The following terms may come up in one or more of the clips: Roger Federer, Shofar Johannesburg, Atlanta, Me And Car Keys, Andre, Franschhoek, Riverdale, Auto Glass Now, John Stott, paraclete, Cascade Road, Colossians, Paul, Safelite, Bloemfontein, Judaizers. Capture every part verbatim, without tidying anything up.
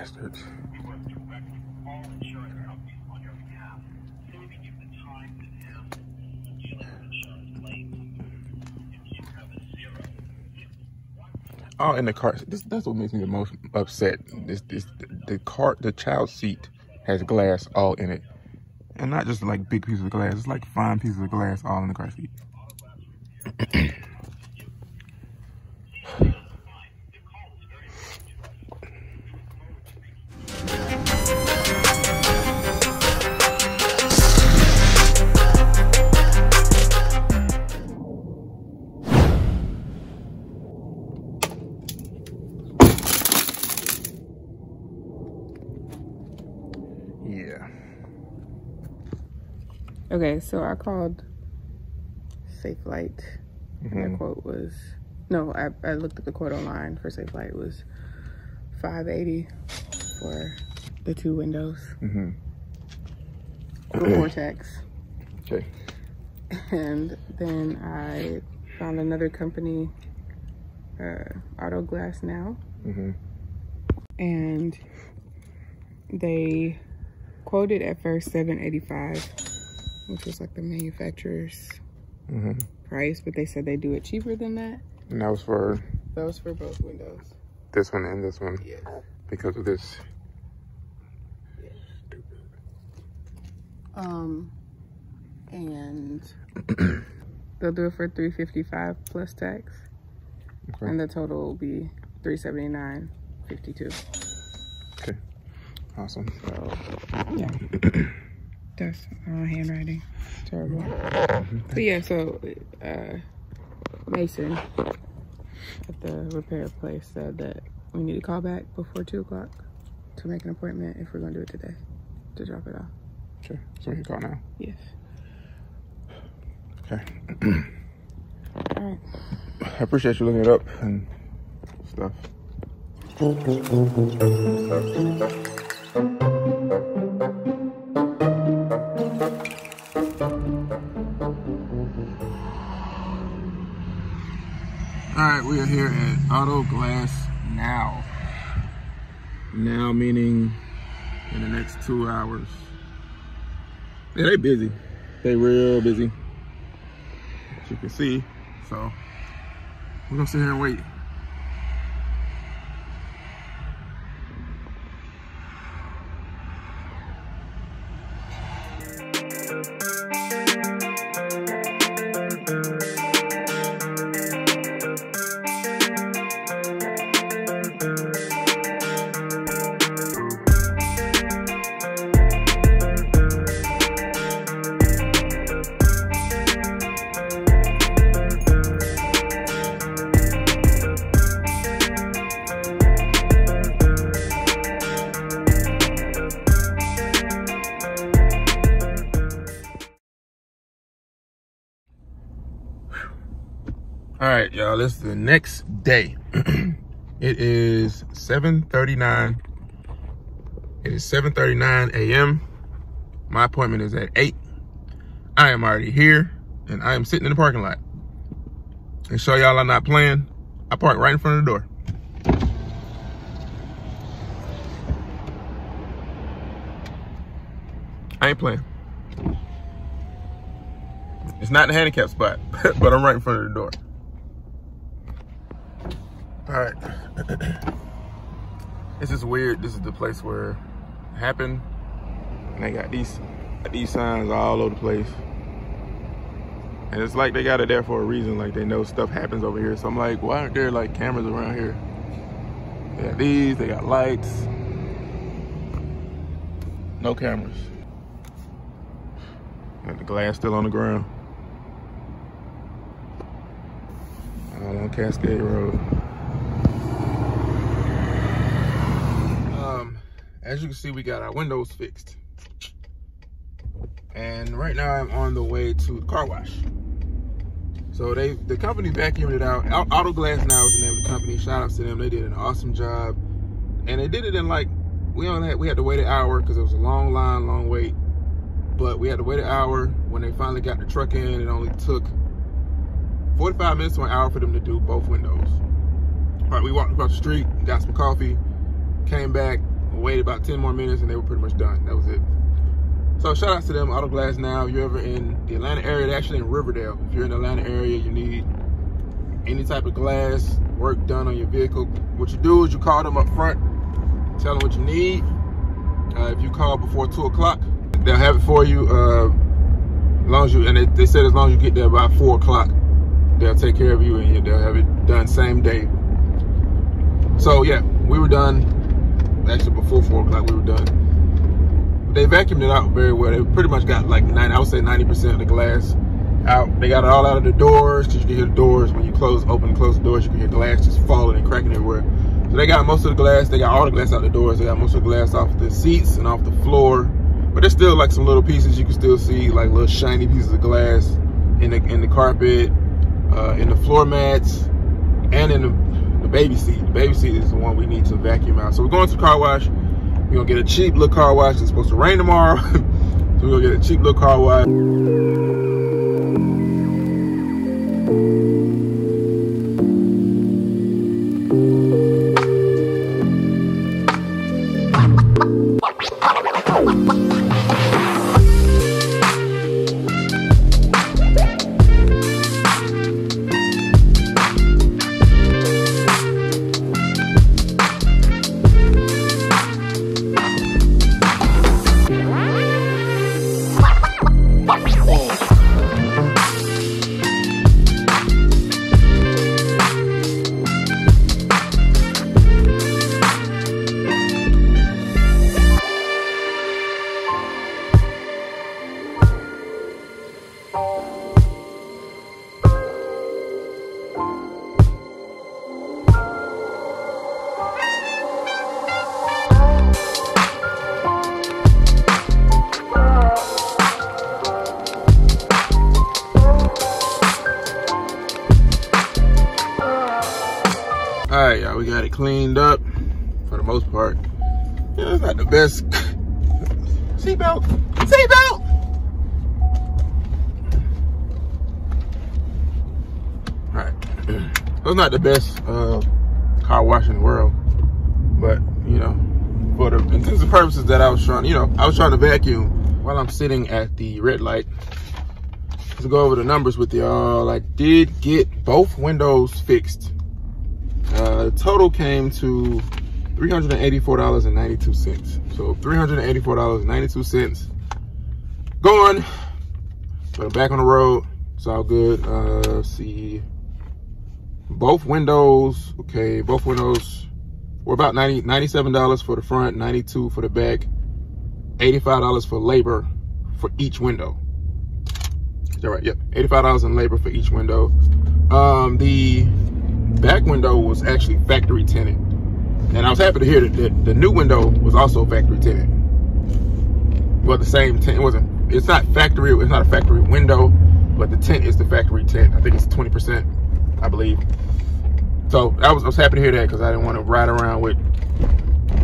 bastards. Oh, and the cart. This, that's what makes me the most upset. This, this, the cart, the child seat has glass all in it, and not just like big pieces of glass. It's like fine pieces of glass all in the car seat. Okay, so I called Safelite. Mm-hmm. And the quote was, no, I, I looked at the quote online for Safelite. It was five eighty for the two windows. Mm-hmm. Before tax. Okay. And then I found another company, uh, Auto Glass Now. Mm-hmm. And they quoted at first seven eighty-five. Which was like the manufacturer's mm-hmm. price, but they said they do it cheaper than that. And that was for... That was for both windows. This one and this one. Yes. Because of this. Yes. Stupid. Um, and they'll do it for three fifty-five plus tax, okay. And the total will be three seventy-nine fifty-two. Okay. Awesome. So, yeah. That's uh, handwriting. It's terrible. But yeah, so uh, Mason at the repair place said that we need to call back before two o'clock to make an appointment if we're gonna do it today to drop it off. Sure. So we can call now. Yes. Okay. All right. I appreciate you looking it up and stuff. stuff. Alright, we are here at Auto Glass Now. Now meaning in the next two hours. Yeah, they busy. They real busy. As you can see. So we're gonna sit here and wait. Alright y'all, this is the next day. It is seven thirty-nine. It is seven thirty-nine A M My appointment is at eight. I am already here and I am sitting in the parking lot. And show y'all I'm not playing. I park right in front of the door. I ain't playing. It's not in the handicap spot, but I'm right in front of the door. All right, this is weird. This is the place where it happened. And they got these, these signs all over the place. And it's like they got it there for a reason. Like they know stuff happens over here. So I'm like, why aren't there like cameras around here? They got these, they got lights. No cameras. Got the glass still on the ground. All on Cascade Road. As you can see, we got our windows fixed. And right now I'm on the way to the car wash. So they, the company vacuumed it out. Auto Glass Now is the name of the company. Shout outs to them. They did an awesome job. And they did it in like, we only had, we had to wait an hour because it was a long line, long wait. But we had to wait an hour. When they finally got the truck in, it only took forty-five minutes to an hour for them to do both windows. All right, we walked across the street, got some coffee, came back. waited about ten more minutes and they were pretty much done. That was it. So shout out to them, Auto Glass Now. If you're ever in the Atlanta area, they're actually in Riverdale. If you're in the Atlanta area, you need any type of glass work done on your vehicle, what you do is you call them up front, tell them what you need. Uh, if you call before two o'clock, they'll have it for you. Uh, as long as you, and they, they said as long as you get there by four o'clock, they'll take care of you and they'll have it done same day. So yeah, we were done. Actually, before four o'clock, we were done. They vacuumed it out very well. They pretty much got like ninety, I would say ninety percent of the glass out. They got it all out of the doors, because you can hear the doors when you close, open, close the doors. You can hear glass just falling and cracking everywhere. So they got most of the glass. They got all the glass out the doors. They got most of the glass off the seats and off the floor. But there's still like some little pieces you can still see, like little shiny pieces of glass in the in the carpet, uh, in the floor mats, and in the, the baby seat. The baby seat is the one we need to vacuum out. So we're going to the car wash. We're going to get a cheap little car wash. It's supposed to rain tomorrow. So we're going to get a cheap little car wash. Alright, y'all, we got it cleaned up for the most part. Yeah, it's not the best. Seatbelt! Seatbelt! Alright. It's not the best uh, car wash in the world. But, you know, for the intents and purposes that I was trying, you know, I was trying to vacuum while I'm sitting at the red light. Let's go over the numbers with y'all. I did get both windows fixed. Uh, total came to three hundred eighty-four dollars and ninety-two cents. So three hundred eighty-four dollars and ninety-two cents gone, but I'm back on the road. It's all good. Uh, let's see, both windows. Okay, both windows were about ninety, ninety-seven dollars for the front, ninety-two dollars for the back, eighty-five dollars for labor for each window. Is that right? Yep, eighty-five dollars in labor for each window. Um, the back window was actually factory tenant, and I was happy to hear that the, the new window was also factory tenant. Well, the same tent. It wasn't, it's not factory, it's not a factory window, but the tent is the factory tent. I think it's twenty percent, I believe. So I was, I was happy to hear that, because I didn't want to ride around with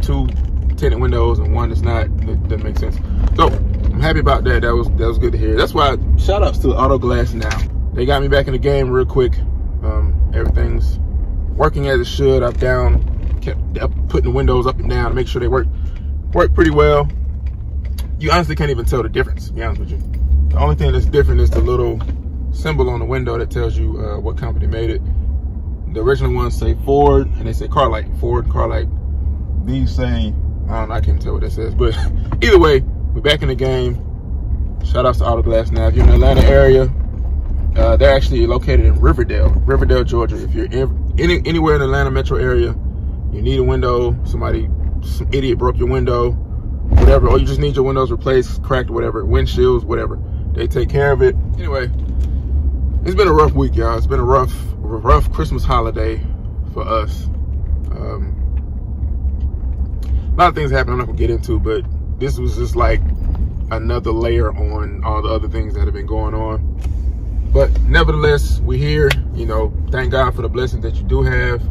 two tenant windows and one that's not. That doesn't make sense. So I'm happy about that. That was that was good to hear. That's why I, shout outs to Auto Glass Now. They got me back in the game real quick. Um, everything's working as it should. I've down, kept up putting the windows up and down to make sure they work, work pretty well. You honestly can't even tell the difference, to be honest with you. The only thing that's different is the little symbol on the window that tells you uh, what company made it. The original ones say Ford, and they say Carlite. Ford, Carlite. These say, I don't know, I can't tell what that says. But either way, we're back in the game. Shout outs to Auto Glass Now. If you're in the Atlanta area, Uh, they're actually located in Riverdale, Riverdale, Georgia. If you're in, any, anywhere in the Atlanta metro area, you need a window, somebody, some idiot broke your window, whatever, or you just need your windows replaced, cracked, whatever, windshields, whatever. They take care of it. Anyway, it's been a rough week, y'all. It's been a rough, rough Christmas holiday for us. Um, a lot of things happened I'm not going to get into, but this was just like another layer on all the other things that have been going on. But nevertheless, we're here, you know, thank God for the blessings that you do have.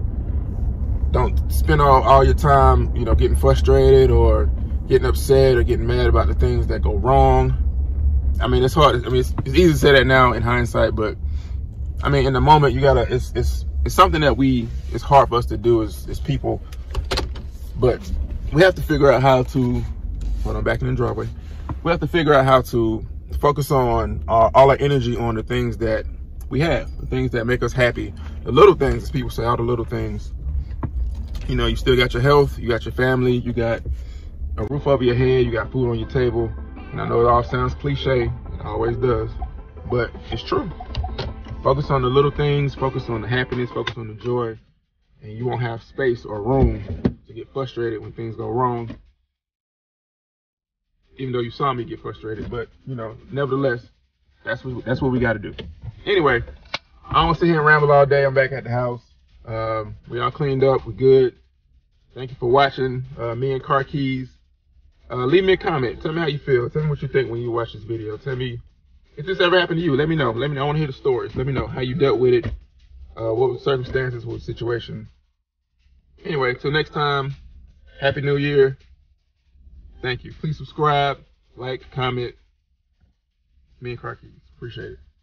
Don't spend all, all your time, you know, getting frustrated or getting upset or getting mad about the things that go wrong. I mean, it's hard. I mean, it's, it's easy to say that now in hindsight, but I mean, in the moment, you gotta, it's, it's, it's something that we, it's hard for us to do as, as people, but we have to figure out how to, hold on, back in the driveway. We have to figure out how to focus on our, all our energy on the things that we have, the things that make us happy. The little things, as people say, all the little things. You know, you still got your health, you got your family, you got a roof over your head, you got food on your table. And I know it all sounds cliche, it always does, but it's true. Focus on the little things, focus on the happiness, focus on the joy, and you won't have space or room to get frustrated when things go wrong. Even though you saw me get frustrated, but you know, nevertheless, that's what, that's what we gotta do. Anyway, I don't sit here and ramble all day. I'm back at the house. Um, we all cleaned up. We're good. Thank you for watching. Uh, me and Car Keys. Uh, leave me a comment. Tell me how you feel. Tell me what you think when you watch this video. Tell me if this ever happened to you. Let me know. Let me know. I want to hear the stories. Let me know how you dealt with it. Uh, what were the circumstances? What was the situation? Anyway, till next time. Happy New Year. Thank you. Please subscribe, like, comment. Me and Car Keys. Appreciate it.